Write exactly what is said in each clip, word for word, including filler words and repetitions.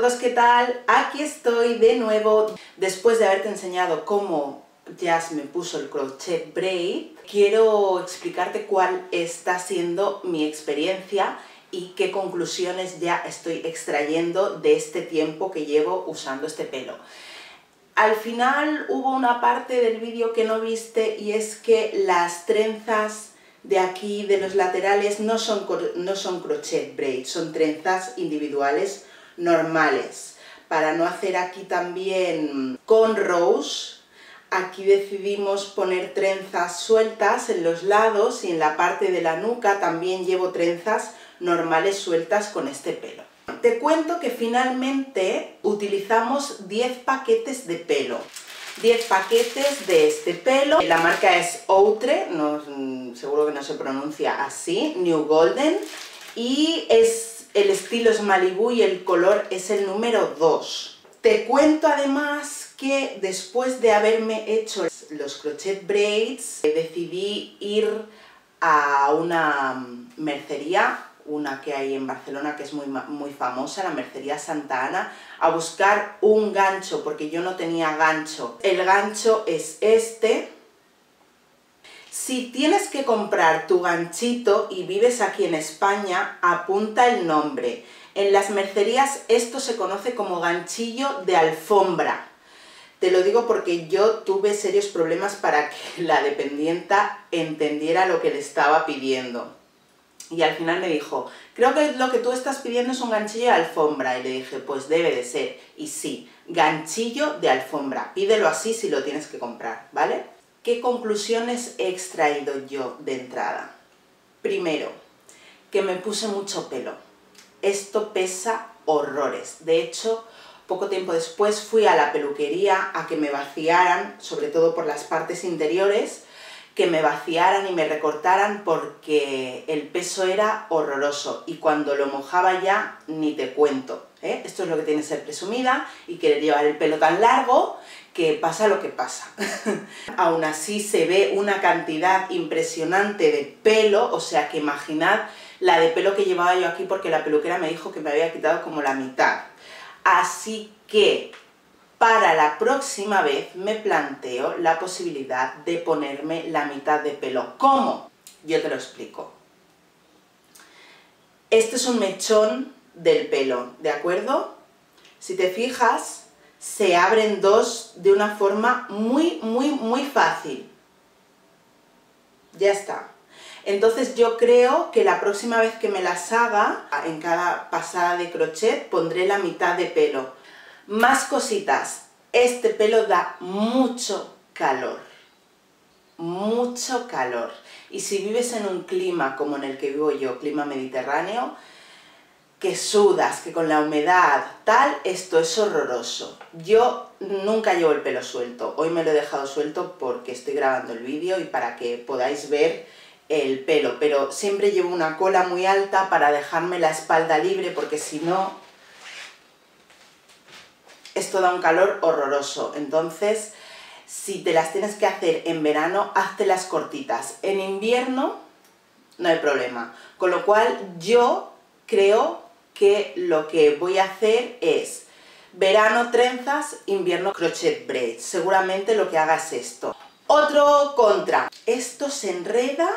todos, ¿qué tal? Aquí estoy de nuevo. Después de haberte enseñado cómo Jazz me puso el crochet braid, quiero explicarte cuál está siendo mi experiencia y qué conclusiones ya estoy extrayendo de este tiempo que llevo usando este pelo. Al final hubo una parte del vídeo que no viste y es que las trenzas de aquí, de los laterales, no son, no son crochet braid, son trenzas individuales normales. Para no hacer aquí también cornrows, aquí decidimos poner trenzas sueltas en los lados y en la parte de la nuca también llevo trenzas normales sueltas con este pelo. Te cuento que finalmente utilizamos diez paquetes de pelo. diez paquetes de este pelo. La marca es Outre, no, seguro que no se pronuncia así, New Golden. Y es, el estilo es Malibu y el color es el número dos. Te cuento además que después de haberme hecho los crochet braids, decidí ir a una mercería, una que hay en Barcelona que es muy, muy famosa, la Mercería Santa Ana, a buscar un gancho, porque yo no tenía gancho. El gancho es este. Si tienes que comprar tu ganchito y vives aquí en España, apunta el nombre. En las mercerías esto se conoce como ganchillo de alfombra. Te lo digo porque yo tuve serios problemas para que la dependienta entendiera lo que le estaba pidiendo. Y al final me dijo, creo que lo que tú estás pidiendo es un ganchillo de alfombra. Y le dije, pues debe de ser. Y sí, ganchillo de alfombra. Pídelo así si lo tienes que comprar, ¿vale? ¿Qué conclusiones he extraído yo de entrada? Primero, que me puse mucho pelo. Esto pesa horrores. De hecho, poco tiempo después fui a la peluquería a que me vaciaran, sobre todo por las partes interiores, que me vaciaran y me recortaran porque el peso era horroroso y cuando lo mojaba ya ni te cuento, ¿eh? Esto es lo que tiene que ser presumida y querer llevar el pelo tan largo que pasa lo que pasa. Aún así se ve una cantidad impresionante de pelo, o sea que imaginad la de pelo que llevaba yo aquí porque la peluquera me dijo que me había quitado como la mitad. Así que para la próxima vez me planteo la posibilidad de ponerme la mitad de pelo. ¿Cómo? Yo te lo explico. Este es un mechón del pelo, ¿de acuerdo? Si te fijas, se abren dos de una forma muy, muy, muy fácil. Ya está. Entonces yo creo que la próxima vez que me las haga, en cada pasada de crochet, pondré la mitad de pelo. Más cositas, este pelo da mucho calor, mucho calor. Y si vives en un clima como en el que vivo yo, clima mediterráneo, que sudas, que con la humedad, tal, esto es horroroso. Yo nunca llevo el pelo suelto, hoy me lo he dejado suelto porque estoy grabando el vídeo y para que podáis ver el pelo, pero siempre llevo una cola muy alta para dejarme la espalda libre porque si no, esto da un calor horroroso. Entonces, si te las tienes que hacer en verano, háztelas cortitas. En invierno no hay problema. Con lo cual, yo creo que lo que voy a hacer es verano trenzas, invierno crochet braids. Seguramente lo que haga es esto. Otro contra. Esto se enreda.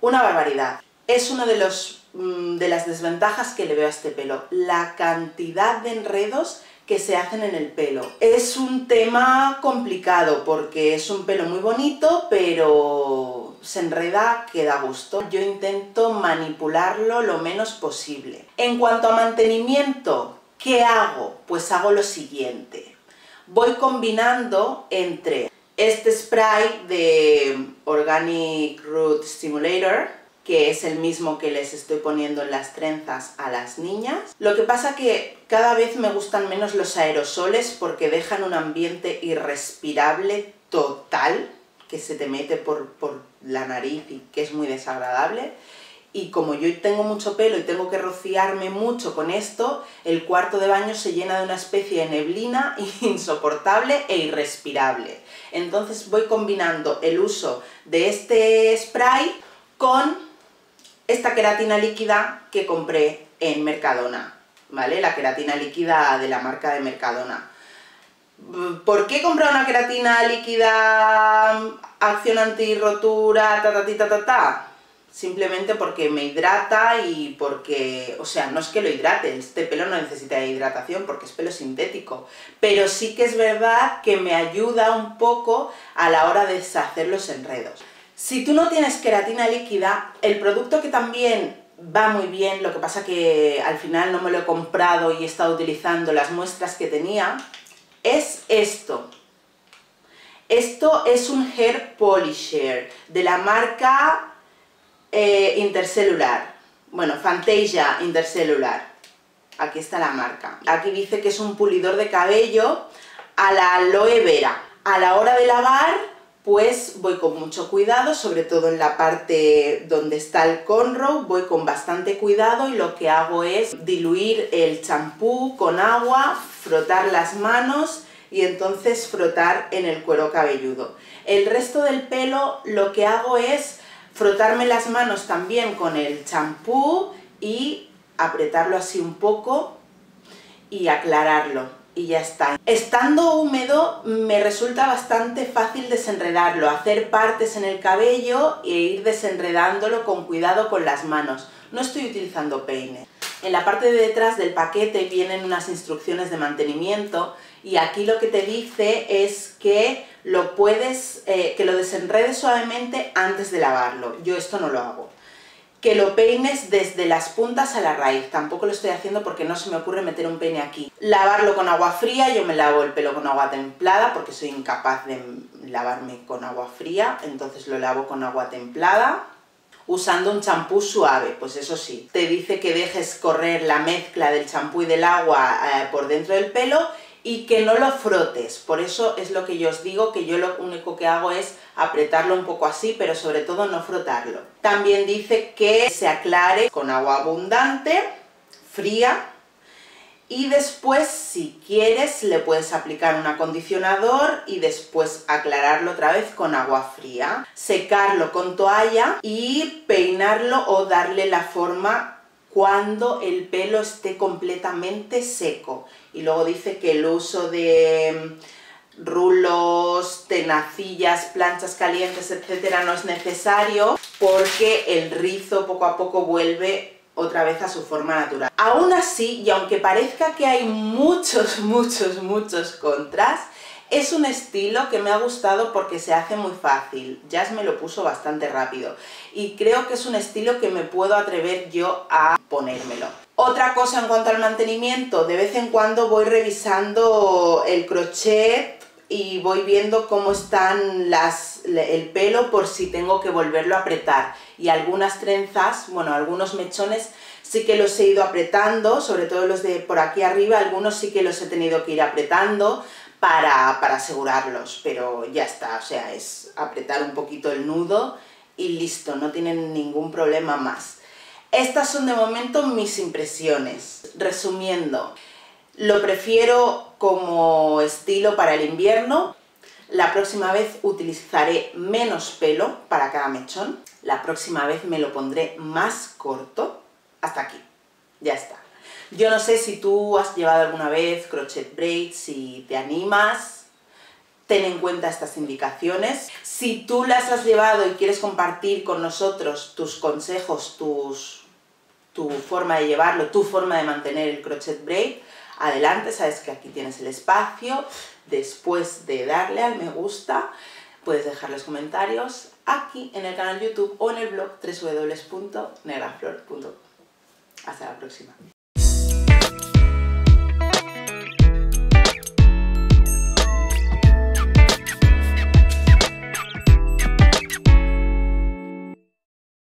Una barbaridad. Es uno de los de las desventajas que le veo a este pelo, la cantidad de enredos que se hacen en el pelo. Es un tema complicado porque es un pelo muy bonito, pero se enreda que da gusto. Yo intento manipularlo lo menos posible. En cuanto a mantenimiento, ¿qué hago? Pues hago lo siguiente. Voy combinando entre este spray de Organic Root Stimulator, que es el mismo que les estoy poniendo en las trenzas a las niñas. Lo que pasa que cada vez me gustan menos los aerosoles porque dejan un ambiente irrespirable total, que se te mete por, por la nariz y que es muy desagradable. Y como yo tengo mucho pelo y tengo que rociarme mucho con esto, el cuarto de baño se llena de una especie de neblina insoportable e irrespirable. Entonces voy combinando el uso de este spray con esta queratina líquida que compré en Mercadona, ¿vale? La queratina líquida de la marca de Mercadona. ¿Por qué comprar una queratina líquida, acción antirrotura, ta ta ta ta ta? Simplemente porque me hidrata y porque, o sea, no es que lo hidrate, este pelo no necesita hidratación porque es pelo sintético, pero sí que es verdad que me ayuda un poco a la hora de deshacer los enredos. Si tú no tienes queratina líquida, el producto que también va muy bien, lo que pasa que al final no me lo he comprado y he estado utilizando las muestras que tenía, es esto. Esto es un Hair Polisher de la marca Eh, Intercelular, bueno, Fantasia Intercelular, aquí está la marca. Aquí dice que es un pulidor de cabello a la aloe vera. A la hora de lavar, pues voy con mucho cuidado, sobre todo en la parte donde está el cornrow, voy con bastante cuidado y lo que hago es diluir el champú con agua, frotar las manos y entonces frotar en el cuero cabelludo. El resto del pelo lo que hago es frotarme las manos también con el champú y apretarlo así un poco y aclararlo y ya está. Estando húmedo me resulta bastante fácil desenredarlo, hacer partes en el cabello e ir desenredándolo con cuidado con las manos. No estoy utilizando peine. En la parte de detrás del paquete vienen unas instrucciones de mantenimiento y aquí lo que te dice es que lo puedes, eh, que lo desenredes suavemente antes de lavarlo. Yo esto no lo hago. Que lo peines desde las puntas a la raíz. Tampoco lo estoy haciendo porque no se me ocurre meter un peine aquí. Lavarlo con agua fría. Yo me lavo el pelo con agua templada porque soy incapaz de lavarme con agua fría. Entonces lo lavo con agua templada, usando un champú suave, pues eso sí. Te dice que dejes correr la mezcla del champú y del agua eh, por dentro del pelo y que no lo frotes. Por eso es lo que yo os digo, que yo lo único que hago es apretarlo un poco así, pero sobre todo no frotarlo. También dice que se aclare con agua abundante, fría, y después, si quieres, le puedes aplicar un acondicionador y después aclararlo otra vez con agua fría, secarlo con toalla y peinarlo o darle la forma cuando el pelo esté completamente seco. Y luego dice que el uso de rulos, tenacillas, planchas calientes, etcétera, no es necesario porque el rizo poco a poco vuelve otra vez a su forma natural. Aún así, y aunque parezca que hay muchos, muchos, muchos contras, es un estilo que me ha gustado porque se hace muy fácil. Jazz me lo puso bastante rápido y creo que es un estilo que me puedo atrever yo a ponérmelo. Otra cosa en cuanto al mantenimiento, de vez en cuando voy revisando el crochet y voy viendo cómo están las, el pelo por si tengo que volverlo a apretar. Y algunas trenzas, bueno, algunos mechones sí que los he ido apretando, sobre todo los de por aquí arriba, algunos sí que los he tenido que ir apretando para, para asegurarlos, pero ya está, o sea, es apretar un poquito el nudo y listo, no tienen ningún problema más. Estas son de momento mis impresiones. Resumiendo, lo prefiero como estilo para el invierno. La próxima vez utilizaré menos pelo para cada mechón. La próxima vez me lo pondré más corto. Hasta aquí. Ya está. Yo no sé si tú has llevado alguna vez crochet braids, si te animas. Ten en cuenta estas indicaciones. Si tú las has llevado y quieres compartir con nosotros tus consejos, tus, tu forma de llevarlo, tu forma de mantener el crochet braid, adelante, sabes que aquí tienes el espacio. Después de darle al me gusta, puedes dejar los comentarios aquí en el canal de YouTube o en el blog doble u doble u doble u punto negraflor punto com. Hasta la próxima.